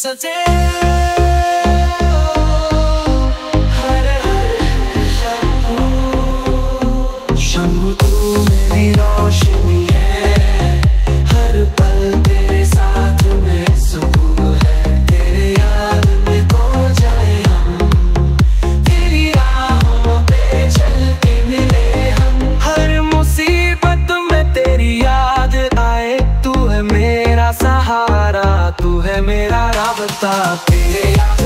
सजे सहारा तू है मेरा राबता तेरे याद।